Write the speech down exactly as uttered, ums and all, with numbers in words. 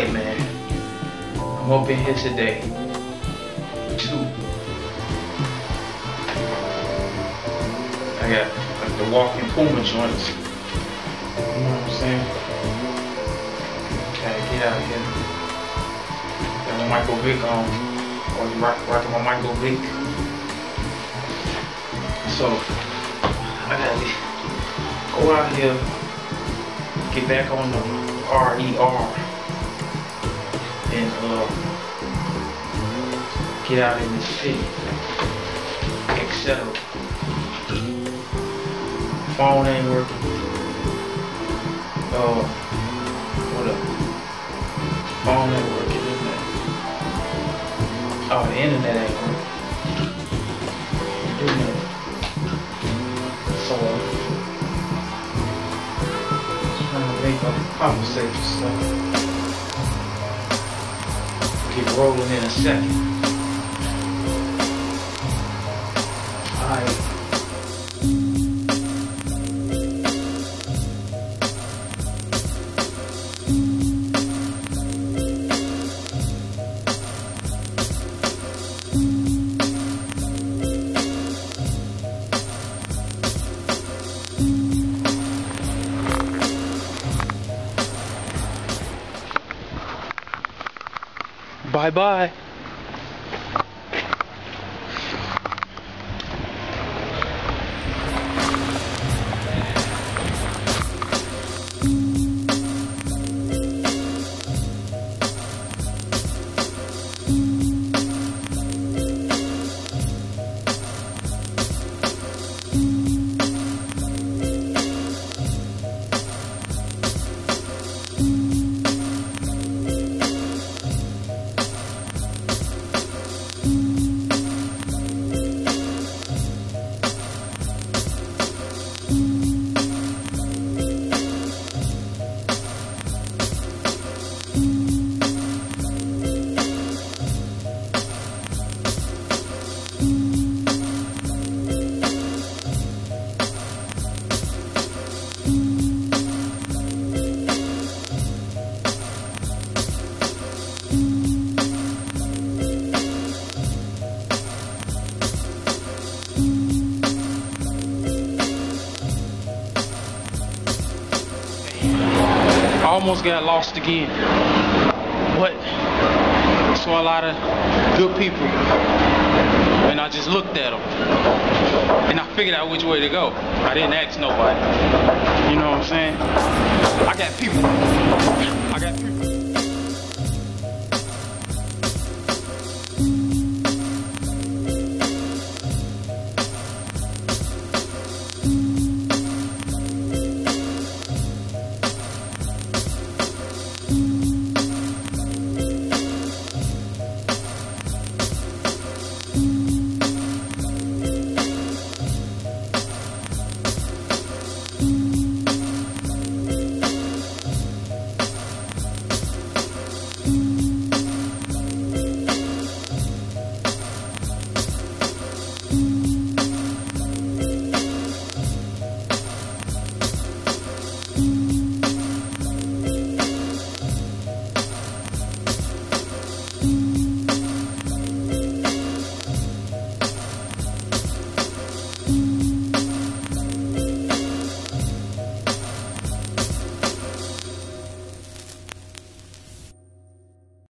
tired, man. I'm hoping it hits today. Two. I got like the walking Puma joints. You know what I'm saying? Gotta get out of here. Got my Michael Vick on. Or you rock, rocking my Michael Vick. So I gotta go out here. Get back on the R E R and uh, get out in the city, et cetera. Phone ain't working. Uh, what up? Phone ain't working, isn't it? Oh, the internet ain't working. Doing that. So. Uh, Conversation stuff. Get rolling in a second. Alright. Bye bye. Almost got lost again, but I saw a lot of good people and I just looked at them and I figured out which way to go. I didn't ask nobody, you know what I'm saying? I got people.